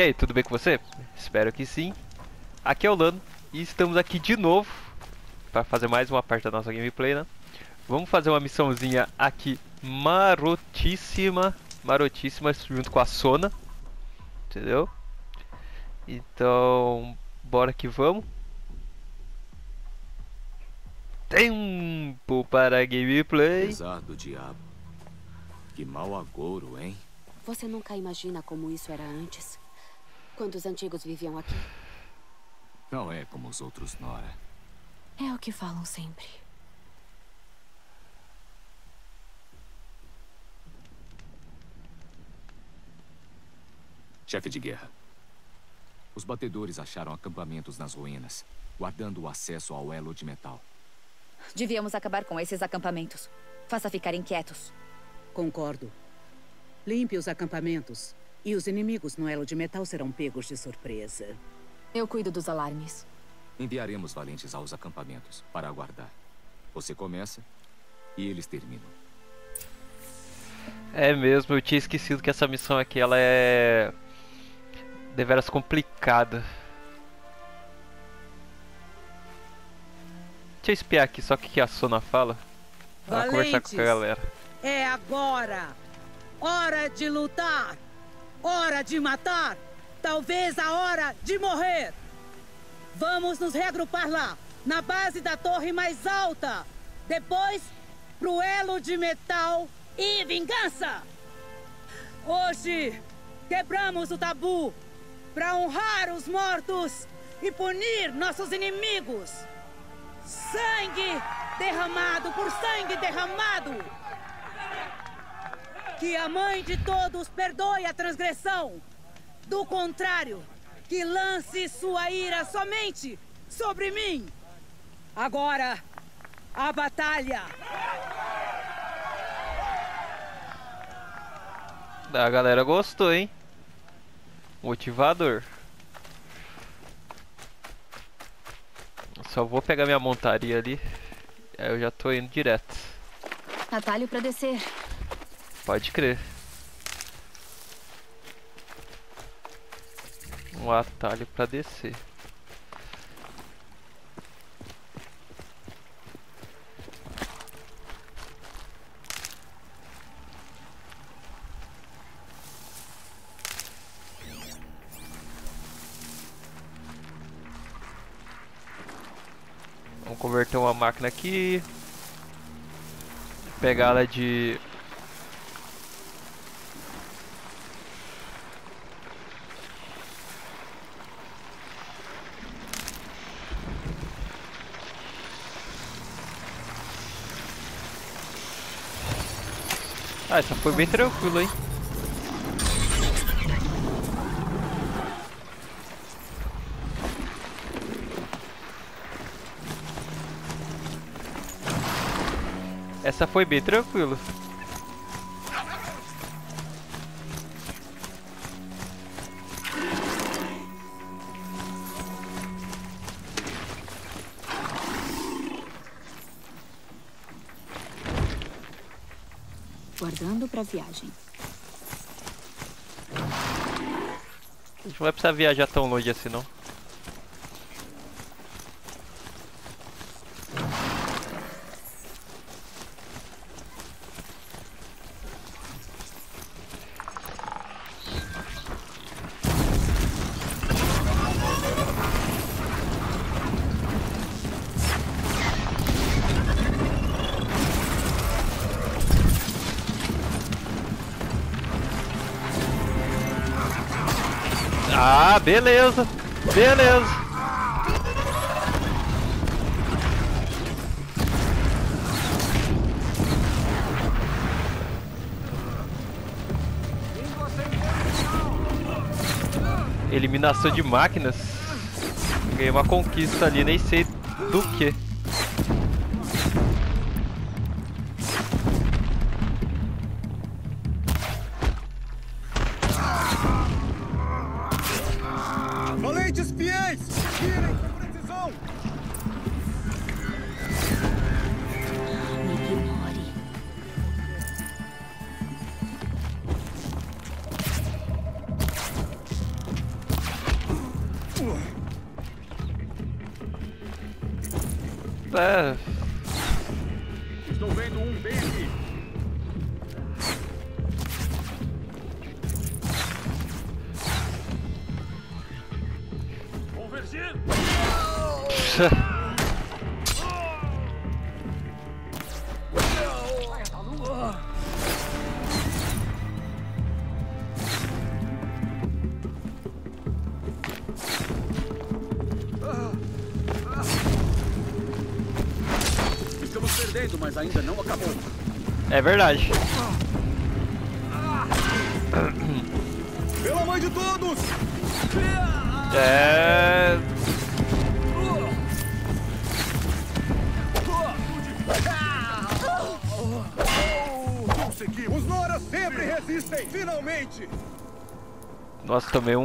E aí, tudo bem com você? Espero que sim. Aqui é o Lano e estamos aqui de novo para fazer mais uma parte da nossa gameplay, né? Vamos fazer uma missãozinha aqui marotíssima, marotíssima, junto com a Sona, entendeu? Então, bora que vamos. Tempo para a gameplay. Apesar do diabo. Que mau agouro, hein? Você nunca imagina como isso era antes? Quando os antigos viviam aqui? Não é como os outros, Nora. É o que falam sempre. Chefe de guerra. Os batedores acharam acampamentos nas ruínas, guardando o acesso ao elo de metal. Devíamos acabar com esses acampamentos. Faça ficarem quietos. Concordo. Limpe os acampamentos e os inimigos no elo de metal serão pegos de surpresa. Eu cuido dos alarmes. Enviaremos valentes aos acampamentos para aguardar. Você começa e eles terminam. É mesmo, eu tinha esquecido que essa missão aqui ela é deveras complicada. Deixa eu espiar aqui só o que a Sona fala. Ela vai conversar com a galera. É agora! Hora de lutar! Hora de matar! Talvez a hora de morrer! Vamos nos reagrupar lá, na base da torre mais alta! Depois, pro elo de metal e vingança! Hoje, quebramos o tabu para honrar os mortos e punir nossos inimigos! Sangue derramado por sangue derramado! Que a mãe de todos perdoe a transgressão. Do contrário, que lance sua ira somente sobre mim. Agora, a batalha. A galera gostou, hein? Motivador. Só vou pegar minha montaria ali. Aí eu já tô indo direto. Atalho pra descer. Pode crer. Um atalho pra descer. Vamos converter uma máquina aqui. Pegar ela de... Ah, essa foi bem tranquila, hein? Essa foi bem tranquila. Guardando para viagem. A gente não vai precisar viajar tão longe assim, não. Ah, beleza, beleza. Eliminação de máquinas. Ganhei uma conquista ali, nem sei do que. é. Estou vendo um bem aqui. Convergir. Mas ainda não acabou. É verdade. Pela mãe de todos! É... Conseguimos! Os Noras sempre resistem! Finalmente! Nossa, também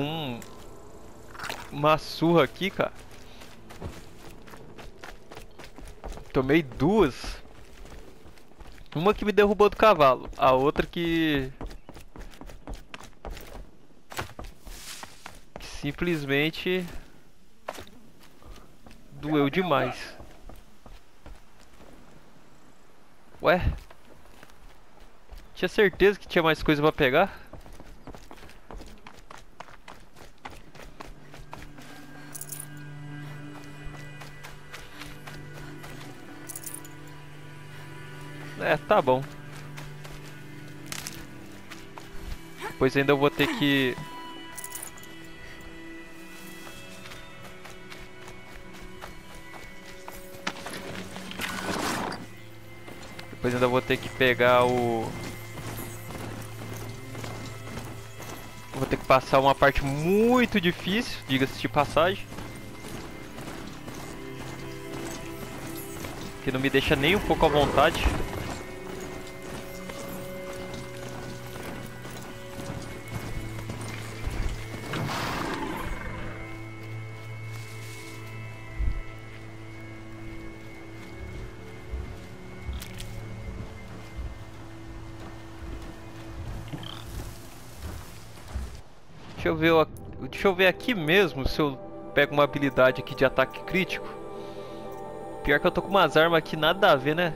uma surra aqui, cara. Tomei duas. Uma que me derrubou do cavalo, a outra que simplesmente doeu demais. Ué? Tinha certeza que tinha mais coisa pra pegar? É, tá bom. Pois ainda eu vou ter que... Depois ainda vou ter que pegar o... Vou ter que passar uma parte muito difícil, diga-se de passagem. Que não me deixa nem um pouco à vontade. Deixa eu ver aqui mesmo se eu pego uma habilidade aqui de ataque crítico. Pior que eu tô com umas armas aqui, nada a ver, né?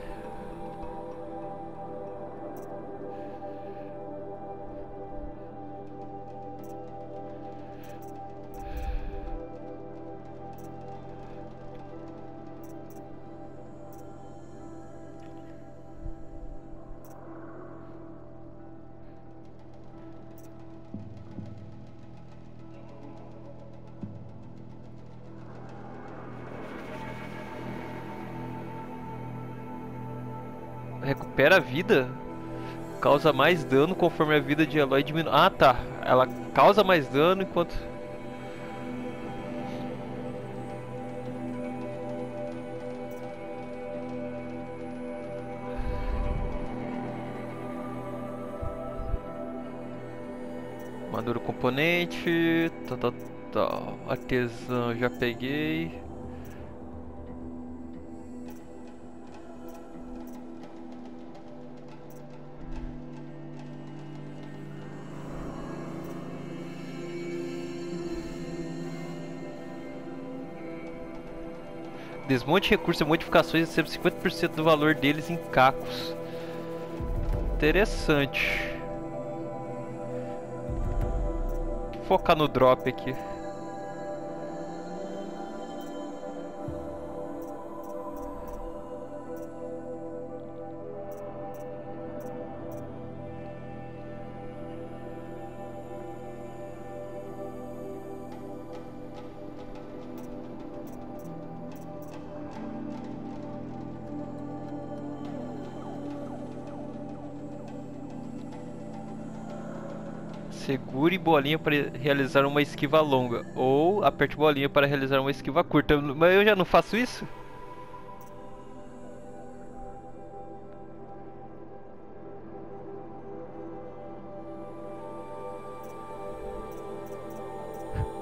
Recupera a vida, causa mais dano conforme a vida de Aloy diminui. Ah, tá, ela causa mais dano enquanto... Madura o componente, tá. Artesão já peguei. Desmonte recursos e modificações recebe 50% do valor deles em cacos. Interessante. Vou focar no drop aqui. Segure bolinha para realizar uma esquiva longa, ou aperte bolinha para realizar uma esquiva curta. Mas eu já não faço isso?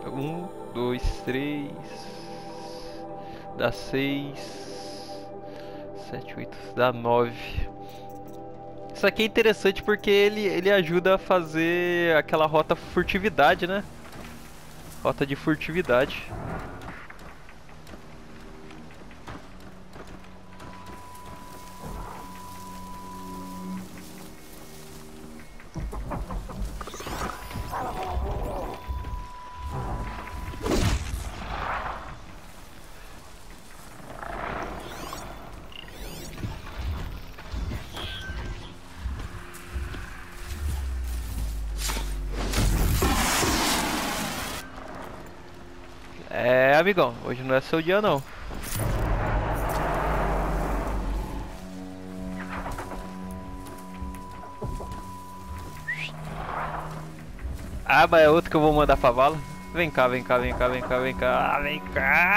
Um, dois, três... Dá 6... 7, 8... Dá 9... Isso aqui é interessante porque ele ajuda a fazer aquela rota furtividade, né? Rota de furtividade. É, amigão, hoje não é seu dia não. Ah, mas é outro que eu vou mandar pra vala. Vem cá, vem cá, vem cá, vem cá, vem cá, vem cá.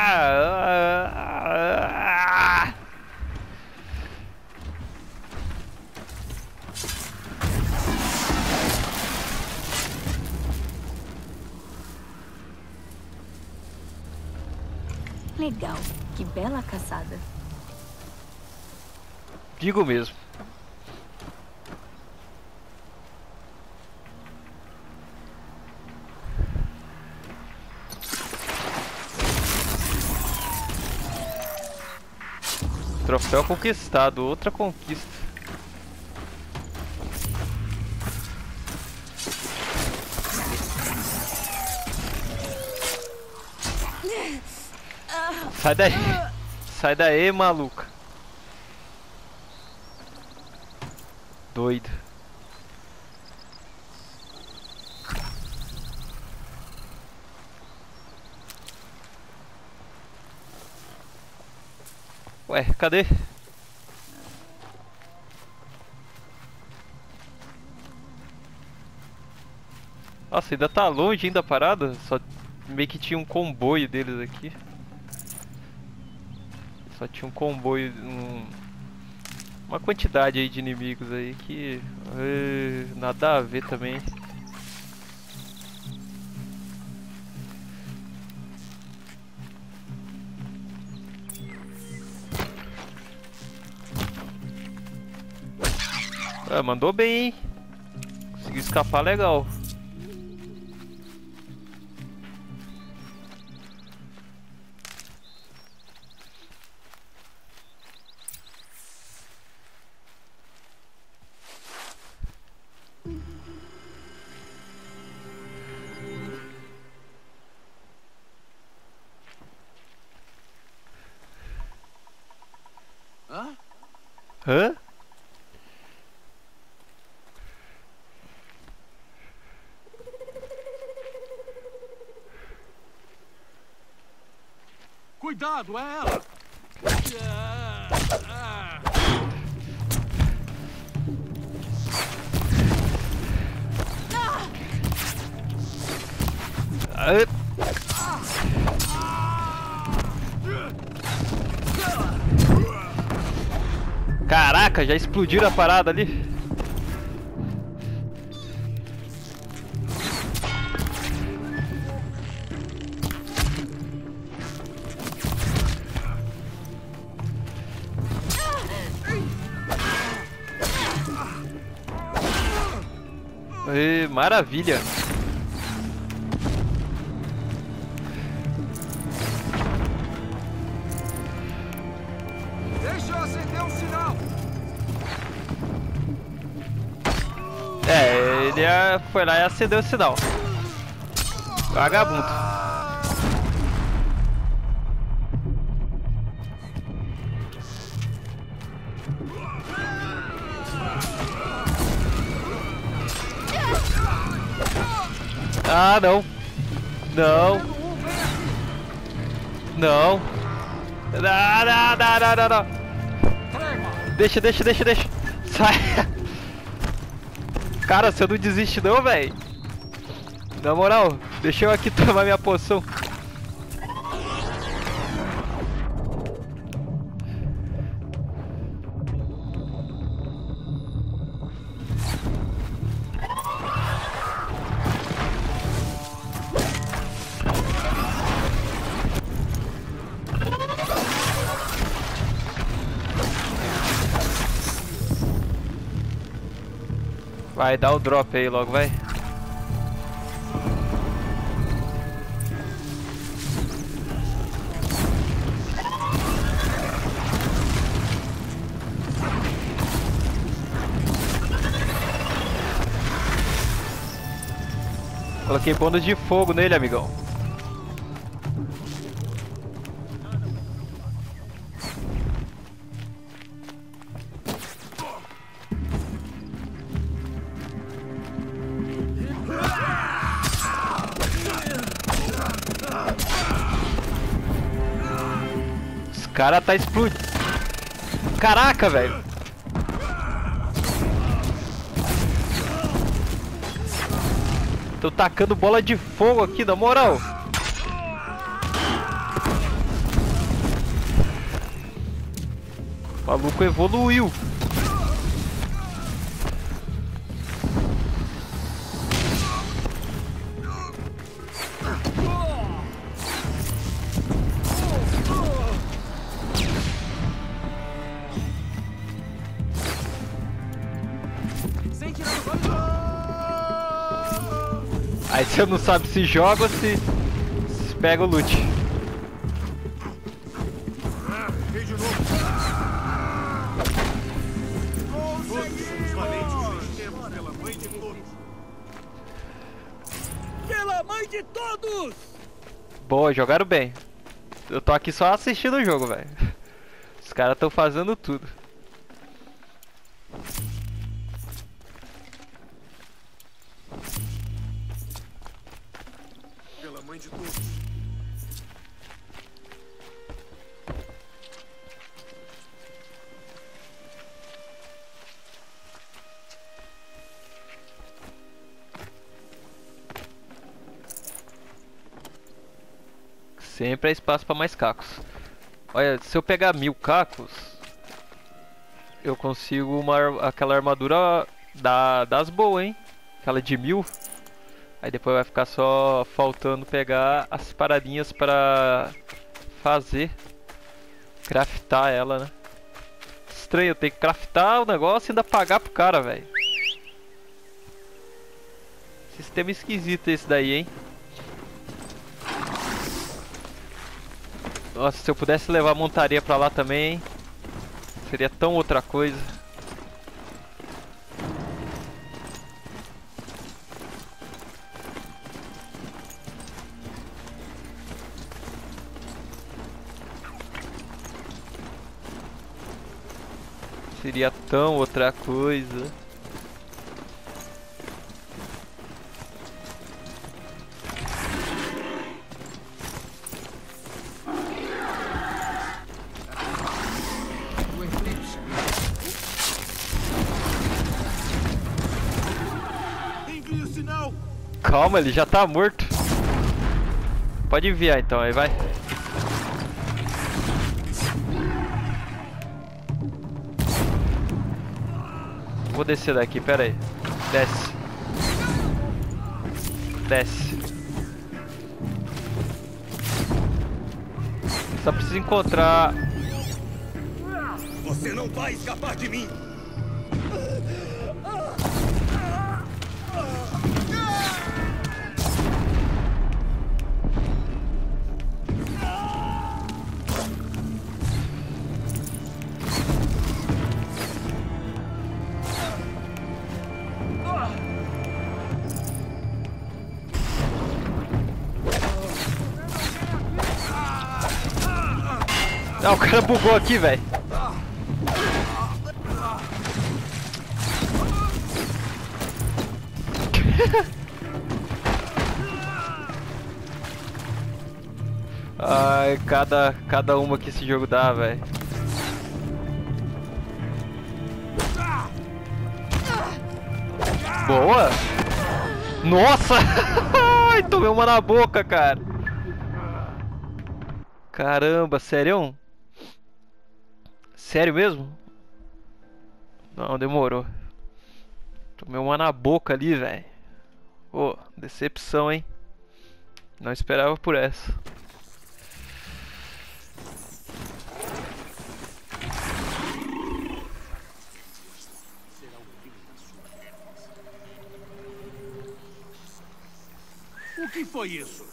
Legal, que bela caçada. Digo mesmo. Troféu conquistado, outra conquista. Sai daí. Sai daí, maluca. Doido. Ué, cadê? Nossa, ainda tá longe ainda a parada? Só meio que tinha um comboio deles aqui. Só tinha um comboio, uma quantidade aí de inimigos aí que... nada a ver também. Ah, mandou bem, hein? Conseguiu escapar legal. Hã? Cuidado, é ela! Caraca, já explodiram a parada ali. Maravilha. Deixa eu acender um sinal. É, ele foi lá e acendeu o sinal. Vagabundo. Ah, não. Não. Não. Não. Deixa, deixa, deixa, deixa. Sai. Cara, você não desiste não, velho. Na moral, deixa eu aqui tomar minha poção. Vai dar o drop aí logo, vai. Coloquei bônus de fogo nele, amigão. Os caras tá explodindo. Caraca, velho. Tô tacando bola de fogo aqui, na moral. O maluco evoluiu. Aí você não sabe se joga ou se pega o loot. Pela mãe de todos! Boa, jogaram bem. Eu tô aqui só assistindo o jogo, velho. Os caras tão fazendo tudo. Sempre há espaço para mais cacos. Olha, se eu pegar 1000 cacos, eu consigo aquela armadura das boas, hein? Aquela de 1000. Aí depois vai ficar só faltando pegar as paradinhas pra fazer, craftar ela, né? Estranho, eu tenho que craftar o negócio e ainda pagar pro cara, velho. Sistema esquisito esse daí, hein? Nossa, se eu pudesse levar a montaria pra lá também, hein? Seria tão outra coisa. Seria tão outra coisa. Envie o sinal. Calma, ele já tá morto. Pode enviar então, aí vai. Vou descer daqui, pera aí. Desce. Desce. Só preciso encontrar. Você não vai escapar de mim. Ah, o cara bugou aqui, velho. Ai, cada uma que esse jogo dá, velho. Boa! Nossa! Ai, tomei uma na boca, cara. Caramba, sério? Sério mesmo? Não, demorou. Tomei uma na boca ali, velho. Ô, decepção, hein? Não esperava por essa. O que foi isso?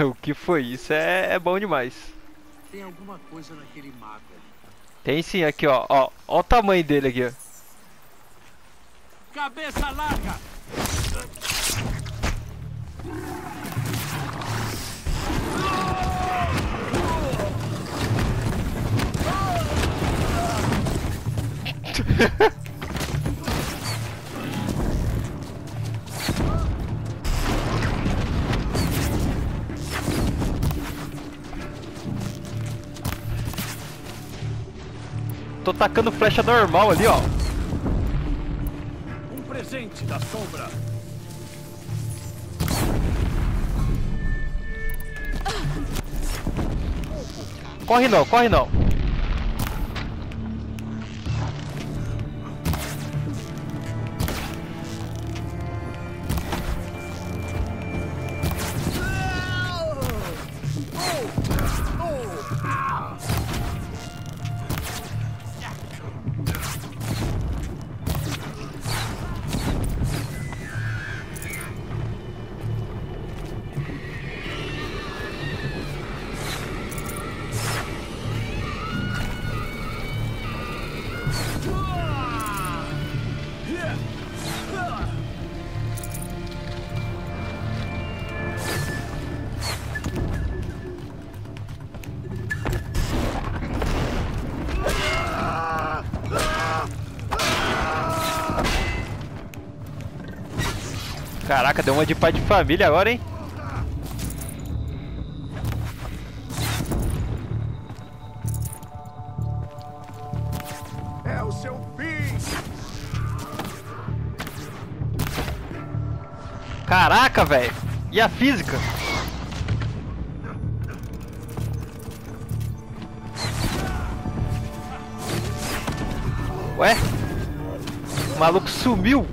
O que foi isso é bom demais. Tem alguma coisa naquele mapa ali. Tem sim, aqui ó. Ó o tamanho dele aqui, ó. Cabeça larga! Tô tacando flecha normal ali, ó. Um presente da sombra. Corre não, corre não. Caraca, deu uma de pai de família agora, hein? É o seu fim! Caraca, velho! E a física? Ué? O maluco sumiu!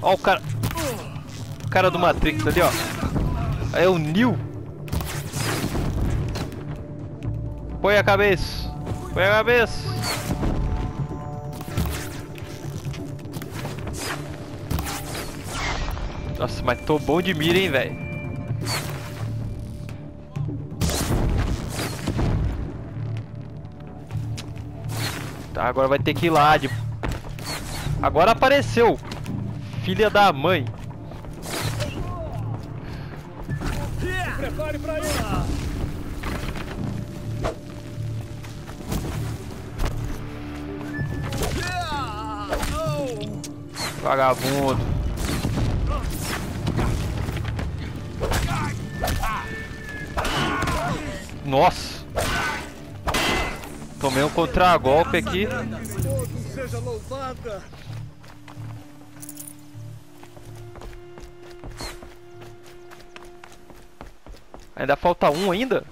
Ó o cara do Matrix ali, ó. É o Neo. Põe a cabeça. Põe a cabeça. Nossa, mas tô bom de mira, hein, velho. Tá, agora vai ter que ir lá de... Agora apareceu. Filha da mãe. Se prepare pra ele. Vagabundo. Nossa. Tomei um contragolpe aqui. Seja louvada. Ainda falta um ainda?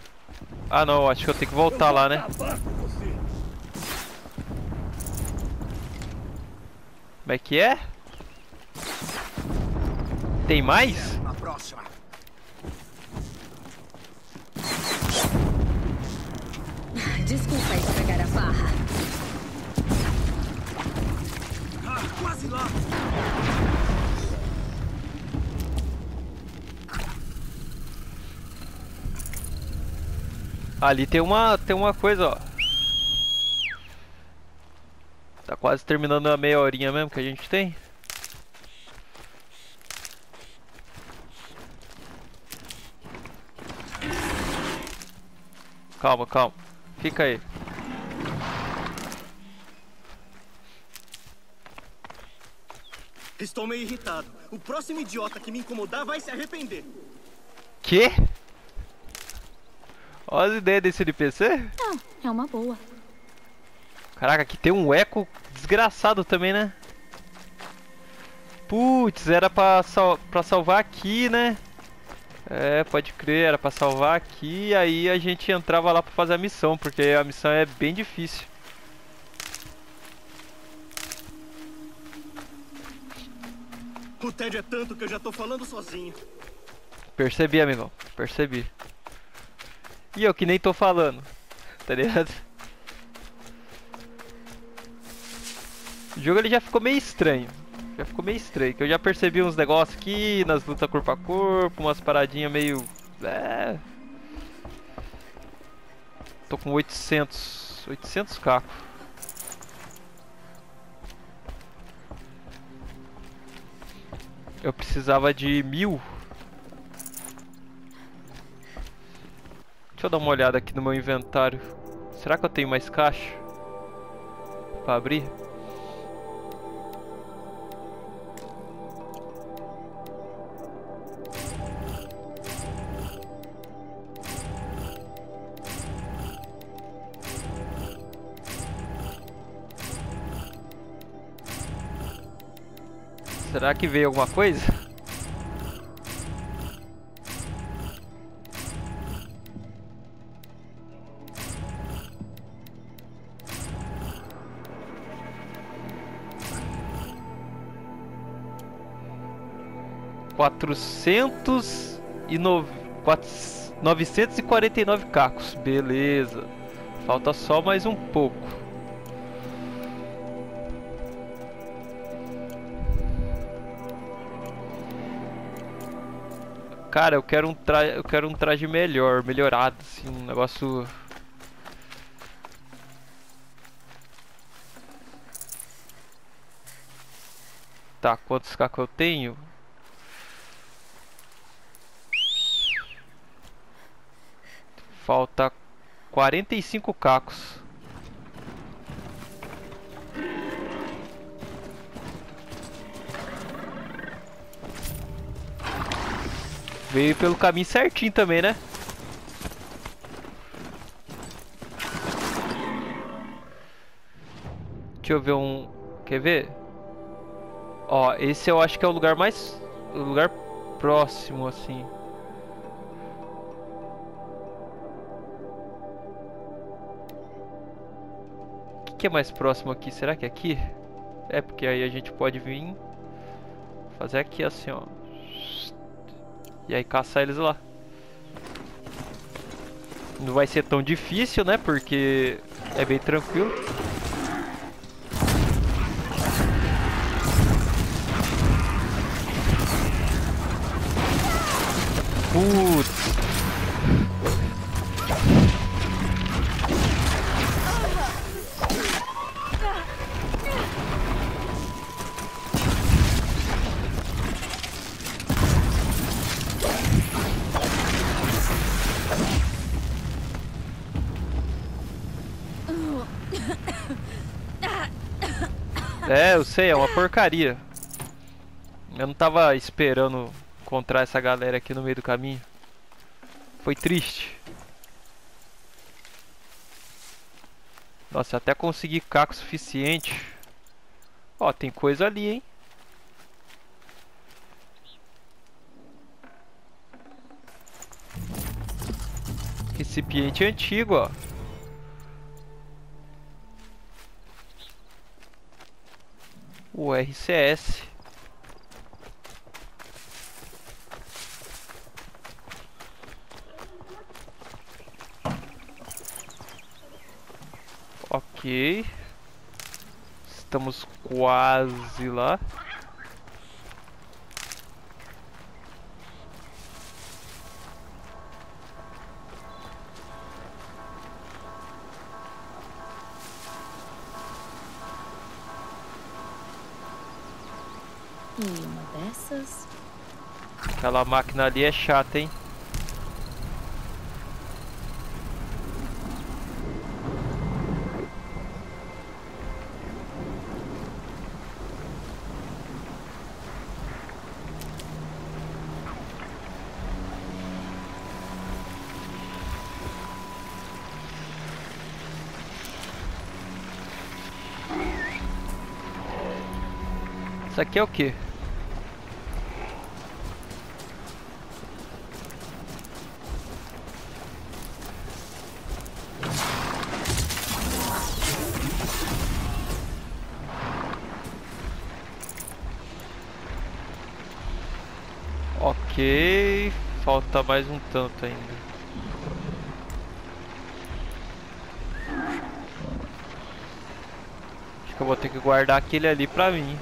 Ah não, acho que eu tenho que voltar lá, né? Como é que é? Tem mais? Desculpa estragar a barra. Quase lá. Ali tem uma coisa, ó. Tá quase terminando a meia horinha mesmo que a gente tem. Calma, calma. Fica aí. Estou meio irritado. O próximo idiota que me incomodar vai se arrepender. Quê? Olha as ideias desse NPC. Ah, é uma boa. Caraca, aqui tem um eco desgraçado também, né? Putz, era pra salvar aqui, né? É, pode crer, era pra salvar aqui. Aí a gente entrava lá pra fazer a missão, porque a missão é bem difícil. O tédio é tanto que eu já tô falando sozinho. Percebi, amigão, percebi. E eu que nem tô falando, tá ligado? O jogo ele já ficou meio estranho. Já ficou meio estranho, que eu já percebi uns negócios aqui, nas lutas corpo a corpo, umas paradinhas meio... É... Tô com 800 cacos. Eu precisava de 1000. Deixa eu dar uma olhada aqui no meu inventário. Será que eu tenho mais caixa pra abrir? Será que veio alguma coisa? Novecentos e quarenta e nove cacos, beleza. Falta só mais um pouco. Cara, eu quero um traje melhorado, assim, um negócio... Tá, quantos cacos eu tenho? Falta 45 cacos. Veio pelo caminho certinho também, né? Deixa eu ver um... Quer ver? Ó, esse eu acho que é o lugar mais... O lugar próximo, assim. O que é mais próximo aqui? Será que é aqui? É, porque aí a gente pode vir... Fazer aqui assim, ó. E aí caçar eles lá. Não vai ser tão difícil, né? Porque é bem tranquilo. Putz. É, eu sei, é uma porcaria. Eu não tava esperando encontrar essa galera aqui no meio do caminho. Foi triste. Nossa, até consegui caco suficiente. Ó, tem coisa ali, hein? Recipiente antigo, ó. O RCS. Ok. Estamos quase lá. Aquela máquina ali é chata, hein? Isso aqui é o quê? Ok, falta mais um tanto ainda. Acho que eu vou ter que guardar aquele ali pra mim.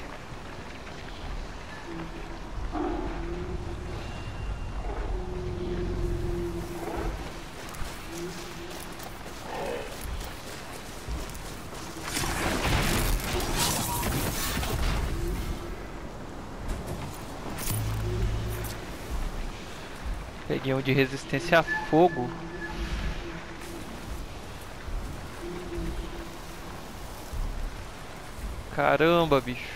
Peguei um de resistência a fogo. Caramba, bicho.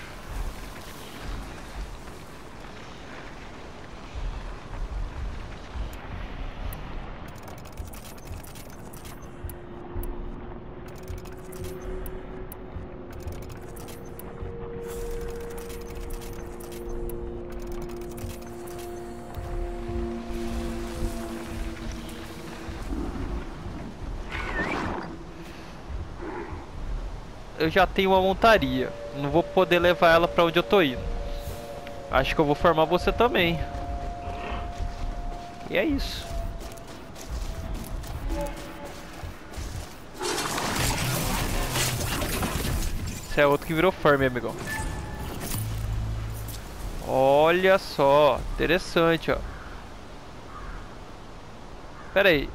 Eu já tenho uma montaria. Não vou poder levar ela pra onde eu tô indo. Acho que eu vou formar você também. E é isso. Esse é outro que virou farm, amigão. Olha só. Interessante, ó. Pera aí.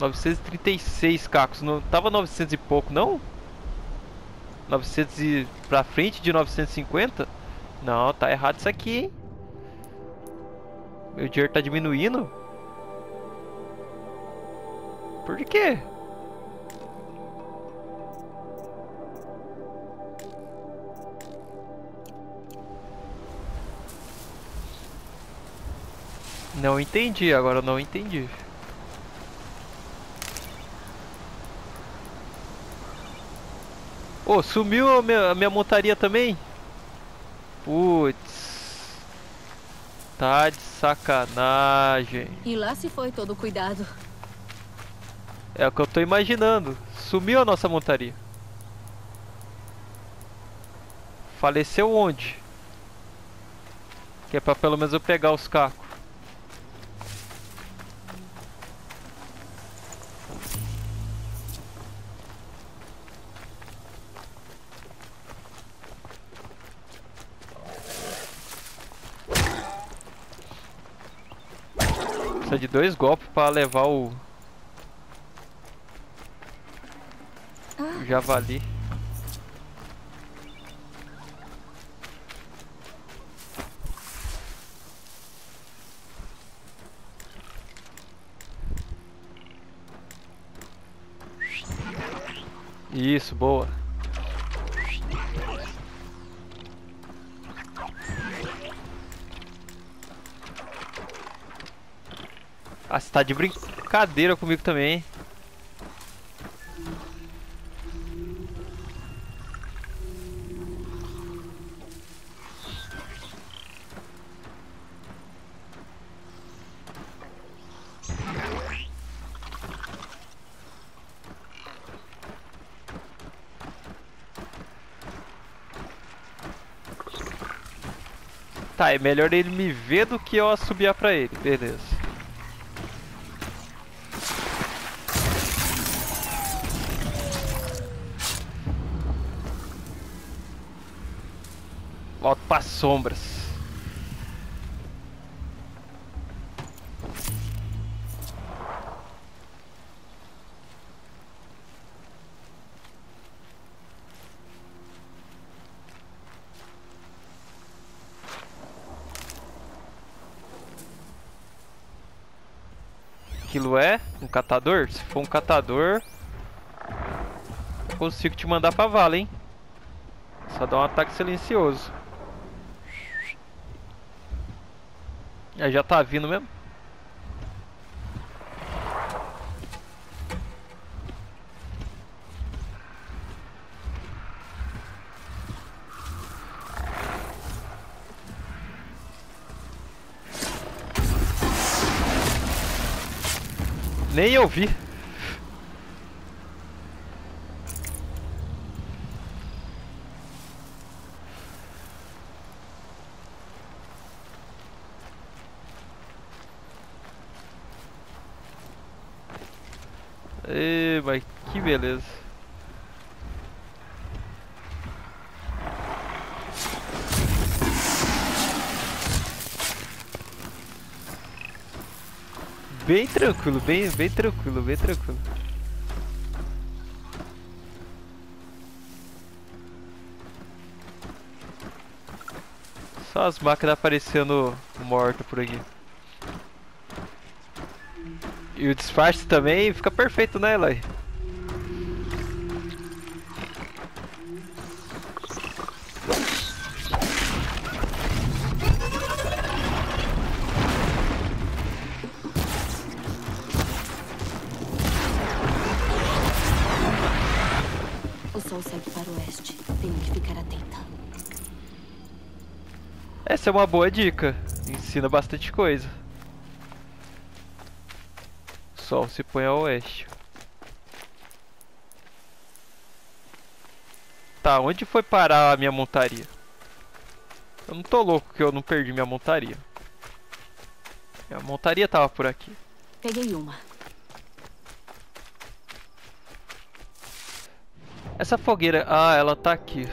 936 cacos. Não tava 900 e pouco, não? 900 e pra frente de 950? Não, tá errado isso aqui, hein? Meu dinheiro tá diminuindo? Por quê? Não entendi, agora eu não entendi. Oh, sumiu a minha montaria também? Putz. Tá de sacanagem. E lá se foi todo o cuidado. É o que eu tô imaginando. Sumiu a nossa montaria. Faleceu onde? Que é pra pelo menos eu pegar os cacos. De 2 golpes para levar o javali. Isso, boa. Ah, você tá de brincadeira comigo também, hein? Tá, é melhor ele me ver do que eu assobiar pra ele. Beleza. Volto para as sombras. Aquilo é um catador? Se for um catador, eu consigo te mandar para vala, hein? Só dá um ataque silencioso. Já tá vindo mesmo. Nem eu vi. Mas que beleza. Bem tranquilo, bem tranquilo, bem tranquilo. Só as máquinas aparecendo mortas por aqui. E o disfarce também fica perfeito, né, Eloy? O sol segue para o oeste. Tenho que ficar atenta. Essa é uma boa dica. Ensina bastante coisa. O sol se põe ao oeste. Tá, onde foi parar a minha montaria? Eu não tô louco que eu não perdi minha montaria. Minha montaria tava por aqui. Peguei uma. Essa fogueira... Ah, ela tá aqui.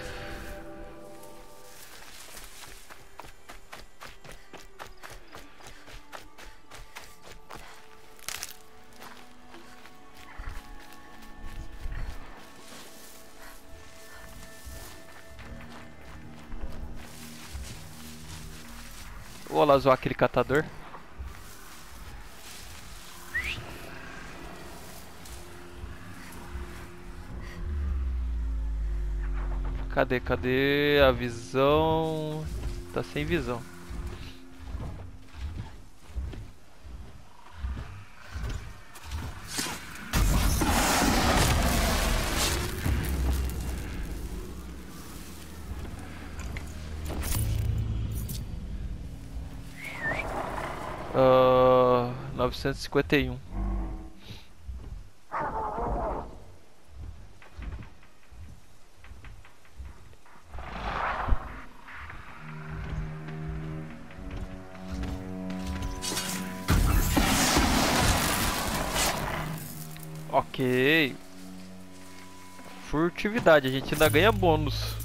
Vou lá zoar aquele catador. Cadê, cadê a visão? Tá sem visão. Novecentos e cinquenta e um. Ok. Furtividade, a gente ainda ganha bônus.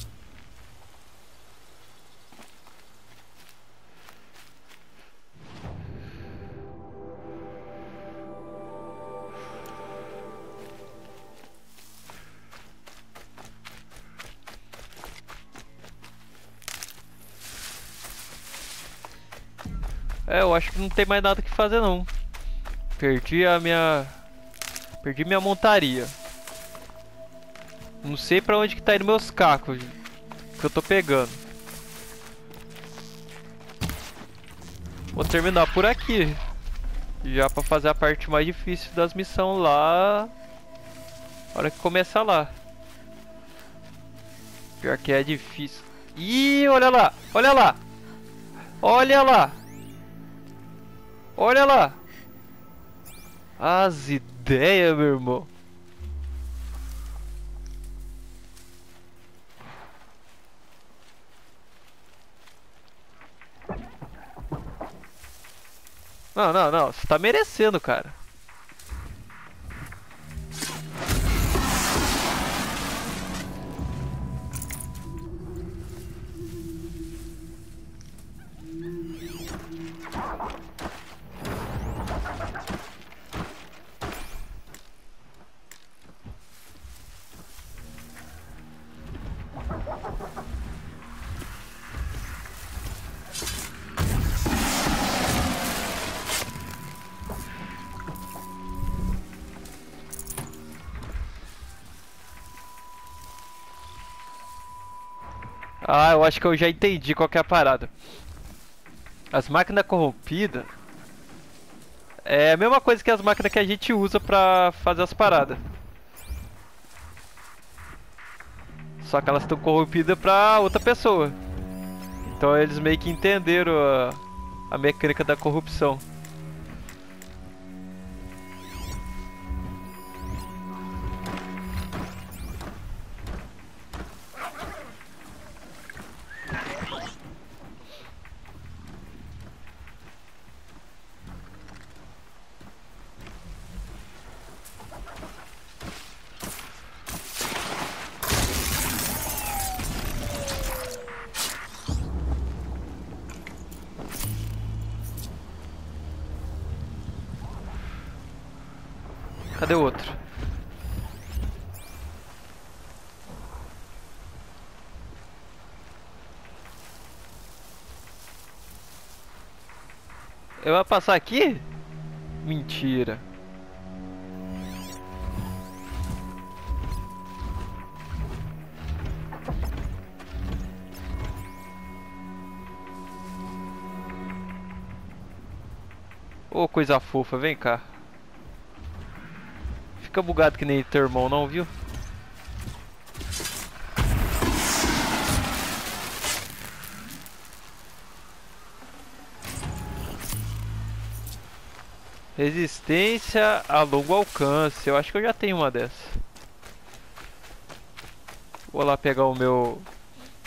É, eu acho que não tem mais nada que fazer não. Perdi minha montaria. Não sei pra onde que tá indo meus cacos que eu tô pegando. Vou terminar por aqui. Já pra fazer a parte mais difícil das missões lá. A hora que começa lá. Pior que é difícil. Ih, olha lá! Olha lá! Olha lá! Olha lá! As ideias, meu irmão! Não, não, não. Você tá merecendo, cara. Ah, eu acho que eu já entendi qual que é a parada. As máquinas corrompidas é a mesma coisa que as máquinas que a gente usa pra fazer as paradas. Só que elas estão corrompidas pra outra pessoa. Então eles meio que entenderam a mecânica da corrupção. Cadê o outro? Eu vou passar aqui? Mentira. Ô, coisa fofa, vem cá. Fica bugado que nem teu irmão não, viu? Resistência a longo alcance. Eu acho que eu já tenho uma dessa. Vou lá pegar o meu...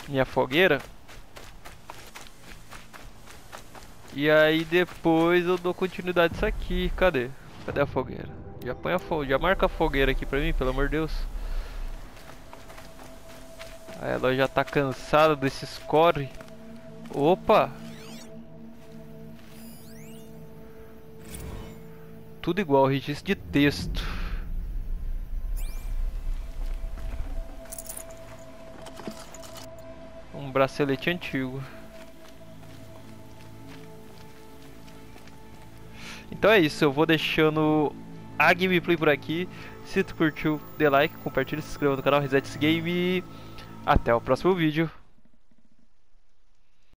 minha fogueira. E aí depois eu dou continuidade disso aqui. Cadê? Cadê a fogueira? Já põe a fogueira. Já marca a fogueira aqui pra mim, pelo amor de Deus. Aí ela já tá cansada desses corre. Opa! Tudo igual, registro de texto. Um bracelete antigo. Então é isso, eu vou deixando a gameplay por aqui. Se tu curtiu, dê like, compartilha, se inscreva no canal Reset Esse Game. Até o próximo vídeo.